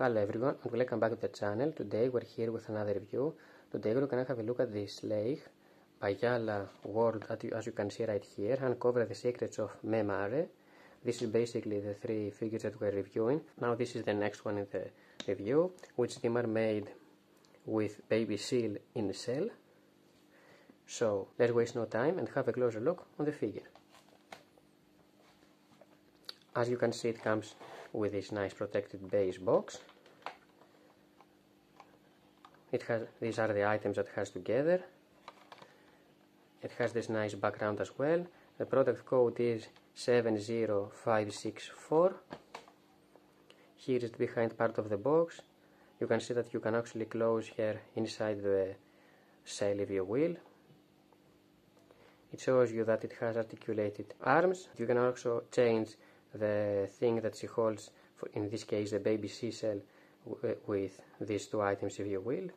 Hello everyone and welcome back to the channel. Today we're here with another review. Today we're gonna have a look at the Schleich Bayala world, as you can see right here, uncover the secrets of Memare. This is basically the three figures that we're reviewing. Now this is the next one in the review, which they are made with baby seal in a cell. So let's waste no time and have a closer look on the figure. As you can see, it comes with this nice protected base box. These are the items that it has together. It has this nice background as well. The product code is 70564. Here is the behind part of the box. You can see that you can actually close here inside the cell if you will. It shows you that it has articulated arms. You can also change the thing that she holds, in this case the baby seashell, with these two items if you will.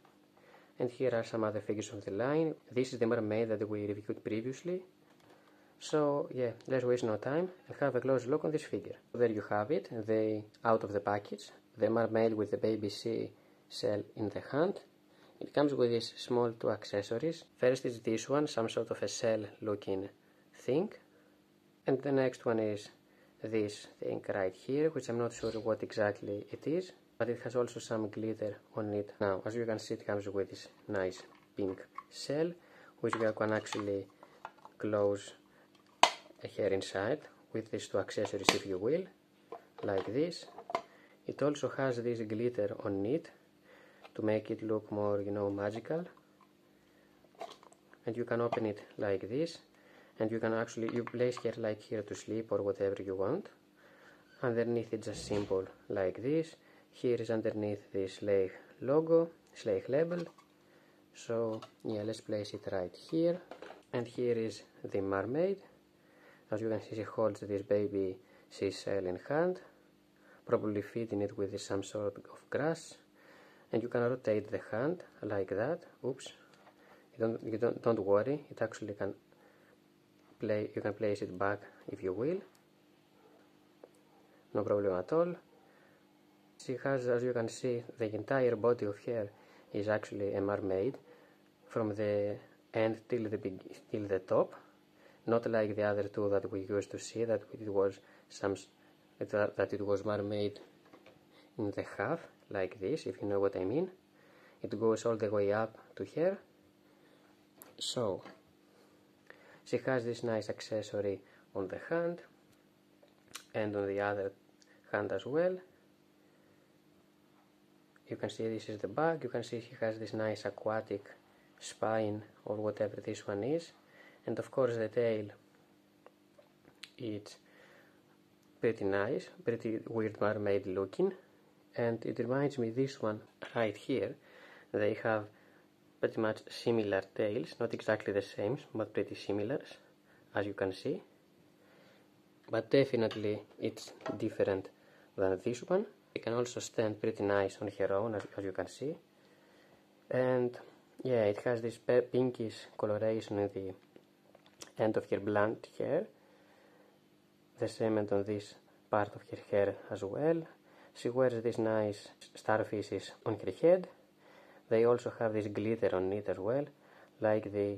And here are some other figures on the line. This is the mermaid that we reviewed previously. So yeah, let's waste no time and have a close look on this figure. There you have it, out of the package, the mermaid with the baby seashell in the hand. It comes with these small two accessories. First is this one, some sort of a shell looking thing, and the next one is this thing right here, which I'm not sure what exactly it is, but it has also some glitter on it. Now, as you can see, it comes with this nice pink shell, which we can actually close here inside with these two accessories if you will, like this. It also has this glitter on it to make it look more, magical. And you can open it like this. And you can actually, you place here like here to sleep or whatever you want. Underneath it's just simple like this. Here is underneath the Schleich logo, Schleich label. So yeah, let's place it right here. And here is the mermaid. As you can see, she holds this baby seashell in hand, probably feeding it with some sort of grass. And you can rotate the hand like that. Oops, you don't worry, it actually can. You can place it back if you will, no problem at all. She has, as you can see, the entire body of her is actually a mermaid from the end till the top, not like the other two that we used to see that it was mermaid in the half like this, if you know what I mean. It goes all the way up to here. So she has this nice accessory on the hand and on the other hand as well. You can see this is the back. You can see she has this nice aquatic spine or whatever this one is. And of course the tail, it's pretty nice, pretty weird mermaid looking. And it reminds me this one right here. They have pretty much similar tails, not exactly the same, but pretty similar, as you can see. But definitely it's different than this one. It can also stand pretty nice on her own, as you can see. And yeah, it has this pinkish coloration at the end of her blonde hair. The same and on this part of her hair as well. She wears these nice starfishes on her head. They also have this glitter on it as well, like the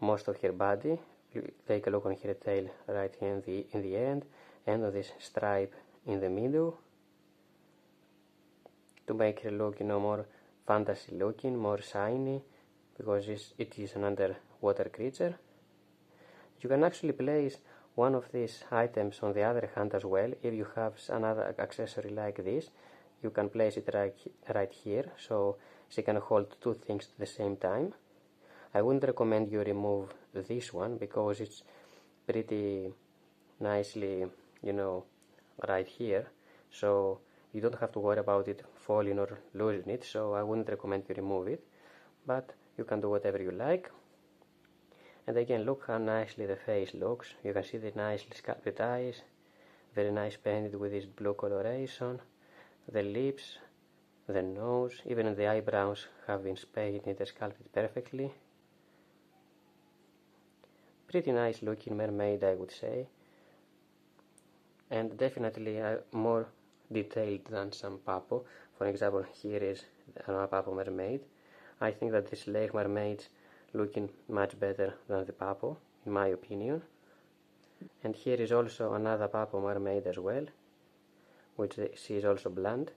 most of her body. You take a look on her tail right here in the end, and on this stripe in the middle, to make her look, more fantasy looking, more shiny, because it is an underwater creature. You can actually place one of these items on the other hand as well. If you have another accessory like this, you can place it right here, so she can hold two things at the same time. I wouldn't recommend you remove this one, because it's pretty nicely, right here. So you don't have to worry about it falling or losing it, so I wouldn't recommend you remove it. But you can do whatever you like. And again, look how nicely the face looks. You can see the nicely sculpted eyes, very nice painted with this blue coloration. The lips, the nose, even the eyebrows have been painted and sculpted perfectly. Pretty nice looking mermaid, I would say. And definitely more detailed than some Papo. For example, here is an Papo mermaid. I think that this Schleich mermaid's looking much better than the Papo, in my opinion. And here is also another Papo mermaid as well, which she is also blonde.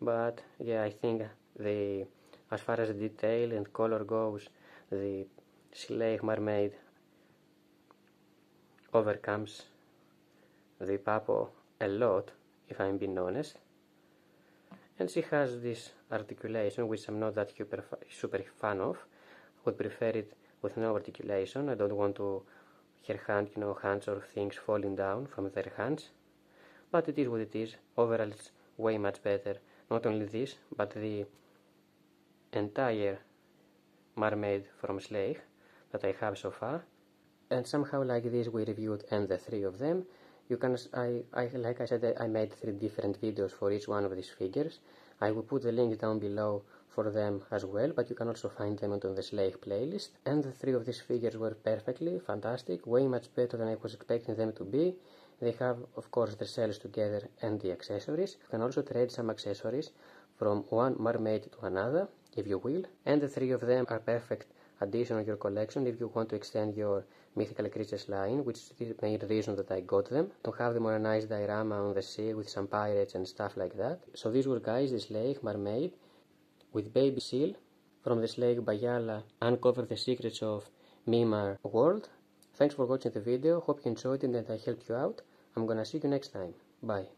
But yeah, I think the as far as detail and color goes, the Schleich mermaid overcomes the Papo a lot, if I'm being honest. And she has this articulation, which I'm not that super fan of. I would prefer it with no articulation. I don't want to her hand, hands or things falling down from their hands. But it is what it is. Overall, it's way much better. Not only this, but the entire mermaid from Schleich that I have so far. And somehow like this we reviewed and the three of them. You can, like I said, I made three different videos for each one of these figures. I will put the links down below for them as well, but you can also find them on the Schleich playlist. And the three of these figures were perfectly fantastic, way much better than I was expecting them to be. They have, of course, the cells together and the accessories. You can also trade some accessories from one mermaid to another, if you will. And the three of them are perfect addition to your collection if you want to extend your mythical creatures line, which is the main reason that I got them, to have them on a nice diorama on the sea with some pirates and stuff like that. So these were, guys, the Schleich mermaid with baby seal from the Schleich Bayala Uncover the Secrets of Memare World. Thanks for watching the video, hope you enjoyed it and I helped you out. I'm gonna see you next time. Bye.